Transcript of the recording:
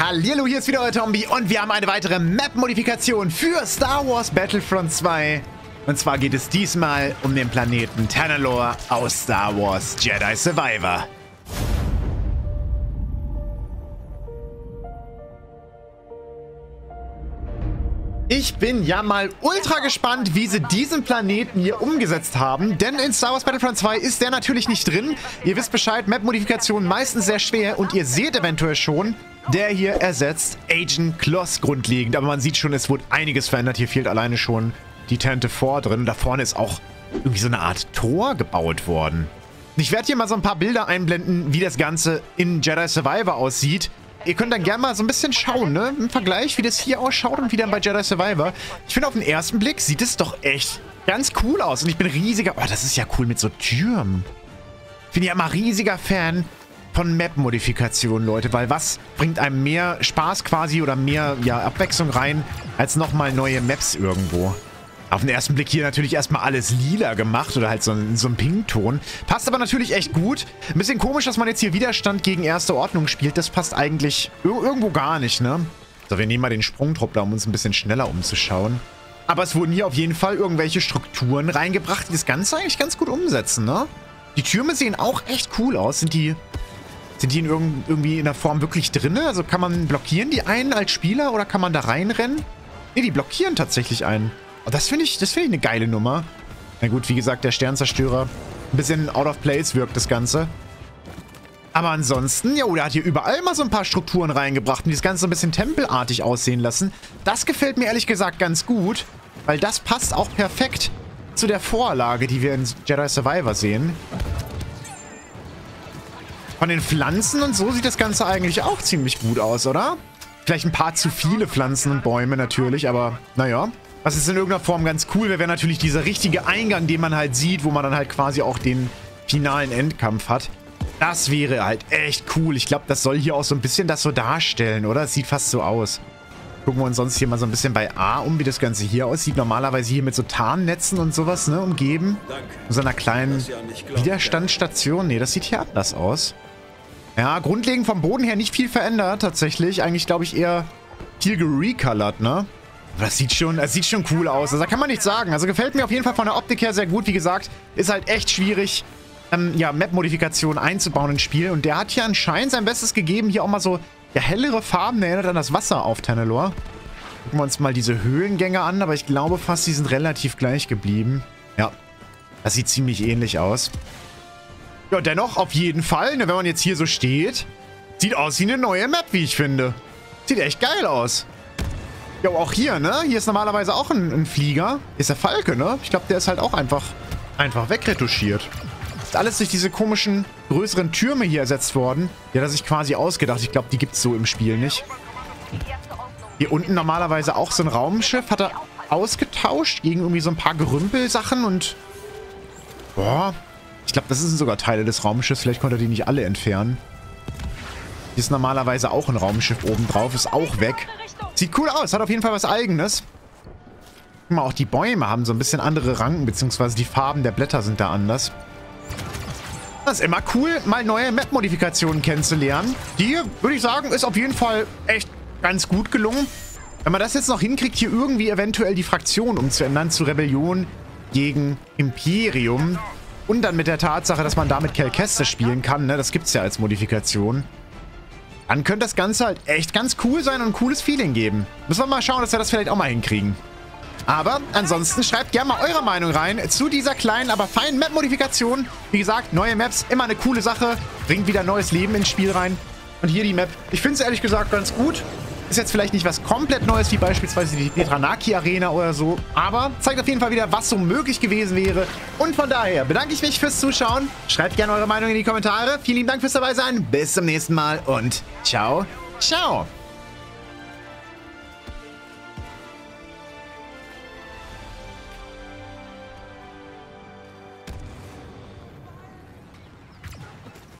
Hallihallo, hier ist wieder euer Tombie und wir haben eine weitere Map-Modifikation für Star Wars Battlefront 2. Und zwar geht es diesmal um den Planeten Tanalorr aus Star Wars Jedi Survivor. Ich bin ja mal ultra gespannt, wie sie diesen Planeten hier umgesetzt haben, denn in Star Wars Battlefront 2 ist der natürlich nicht drin. Ihr wisst Bescheid, Map-Modifikationen meistens sehr schwer und ihr seht eventuell schon, der hier ersetzt Agent Closs grundlegend. Aber man sieht schon, es wurde einiges verändert. Hier fehlt alleine schon die Tente vor drin. Da vorne ist auch irgendwie so eine Art Tor gebaut worden. Ich werde hier mal so ein paar Bilder einblenden, wie das Ganze in Jedi Survivor aussieht. Ihr könnt dann gerne mal so ein bisschen schauen, ne? Im Vergleich, wie das hier ausschaut und wie dann bei Jedi Survivor. Ich finde, auf den ersten Blick sieht es doch echt ganz cool aus. Und ich bin riesiger... Oh, das ist ja cool mit so Türmen. Ich bin ja immer riesiger Fan von Map-Modifikationen, Leute. Weil was bringt einem mehr Spaß quasi oder mehr, ja, Abwechslung rein, als nochmal neue Maps irgendwo. Auf den ersten Blick hier natürlich erstmal alles lila gemacht oder halt so ein Pinkton. Passt aber natürlich echt gut. Ein bisschen komisch, dass man jetzt hier Widerstand gegen erste Ordnung spielt. Das passt eigentlich irgendwo gar nicht, ne? So, wir nehmen mal den Sprungtruppler, um uns ein bisschen schneller umzuschauen. Aber es wurden hier auf jeden Fall irgendwelche Strukturen reingebracht, die das Ganze eigentlich ganz gut umsetzen, ne? Die Türme sehen auch echt cool aus. Sind die in irgendwie in der Form wirklich drin? Also kann man blockieren die einen als Spieler oder kann man da reinrennen? Ne, die blockieren tatsächlich einen. Das finde ich eine geile Nummer. Na gut, wie gesagt, der Sternzerstörer. Ein bisschen out of place wirkt das Ganze. Aber ansonsten, ja, der hat hier überall mal so ein paar Strukturen reingebracht und das Ganze so ein bisschen tempelartig aussehen lassen. Das gefällt mir ehrlich gesagt ganz gut, weil das passt auch perfekt zu der Vorlage, die wir in Jedi Survivor sehen. Von den Pflanzen und so sieht das Ganze eigentlich auch ziemlich gut aus, oder? Vielleicht ein paar zu viele Pflanzen und Bäume natürlich, aber naja. Was ist in irgendeiner Form ganz cool, wäre natürlich dieser richtige Eingang, den man halt sieht, wo man dann halt quasi auch den finalen Endkampf hat. Das wäre halt echt cool. Ich glaube, das soll hier auch so ein bisschen das so darstellen, oder? Es sieht fast so aus. Gucken wir uns sonst hier mal so ein bisschen bei A um, wie das Ganze hier aussieht. Normalerweise hier mit so Tarnnetzen und sowas, ne, umgeben. Mit so einer kleinen Widerstandsstation. Ne, das sieht hier anders aus. Ja, grundlegend vom Boden her nicht viel verändert, tatsächlich. Eigentlich, glaube ich, eher viel gerecolored, ne? Das sieht schon cool aus. Also da kann man nichts sagen. Also gefällt mir auf jeden Fall von der Optik her sehr gut. Wie gesagt, ist halt echt schwierig, ja, Map-Modifikationen einzubauen ins Spiel. Und der hat hier anscheinend sein Bestes gegeben. Hier auch mal so, ja, hellere Farben. Erinnert an das Wasser auf Tanalorr. Gucken wir uns mal diese Höhlengänge an. Aber ich glaube fast, die sind relativ gleich geblieben. Ja, das sieht ziemlich ähnlich aus. Ja, dennoch auf jeden Fall, ne, wenn man jetzt hier so steht, sieht aus wie eine neue Map, wie ich finde. Sieht echt geil aus. Jo, auch hier, ne? Hier ist normalerweise auch ein Flieger. Ist der Falke, ne? Ich glaube, der ist halt auch einfach wegretuschiert. Ist alles durch diese komischen, größeren Türme hier ersetzt worden. Ja, das ist quasi ausgedacht. Ich glaube, die gibt es so im Spiel nicht. Hier unten normalerweise auch so ein Raumschiff. Hat er ausgetauscht gegen irgendwie so ein paar Gerümpelsachen und... Boah. Ich glaube, das sind sogar Teile des Raumschiffs. Vielleicht konnte er die nicht alle entfernen. Hier ist normalerweise auch ein Raumschiff obendrauf. Ist auch weg. Sieht cool aus, hat auf jeden Fall was Eigenes. Guck mal, auch die Bäume haben so ein bisschen andere Ranken, beziehungsweise die Farben der Blätter sind da anders. Das ist immer cool, mal neue Map-Modifikationen kennenzulernen. Die, würde ich sagen, ist auf jeden Fall echt ganz gut gelungen. Wenn man das jetzt noch hinkriegt, hier irgendwie eventuell die Fraktion umzuändern zu Rebellion gegen Imperium. Und dann mit der Tatsache, dass man damit Cal Kestis spielen kann, ne? Das gibt es ja als Modifikation. Dann könnte das Ganze halt echt ganz cool sein und ein cooles Feeling geben. Müssen wir mal schauen, dass wir das vielleicht auch mal hinkriegen. Aber ansonsten schreibt gerne mal eure Meinung rein zu dieser kleinen, aber feinen Map-Modifikation. Wie gesagt, neue Maps, immer eine coole Sache. Bringt wieder neues Leben ins Spiel rein. Und hier die Map, ich finde es ehrlich gesagt ganz gut. Ist jetzt vielleicht nicht was komplett Neues, wie beispielsweise die Petranaki-Arena oder so. Aber zeigt auf jeden Fall wieder, was so möglich gewesen wäre. Und von daher bedanke ich mich fürs Zuschauen. Schreibt gerne eure Meinung in die Kommentare. Vielen lieben Dank fürs Dabeisein. Bis zum nächsten Mal und ciao, ciao.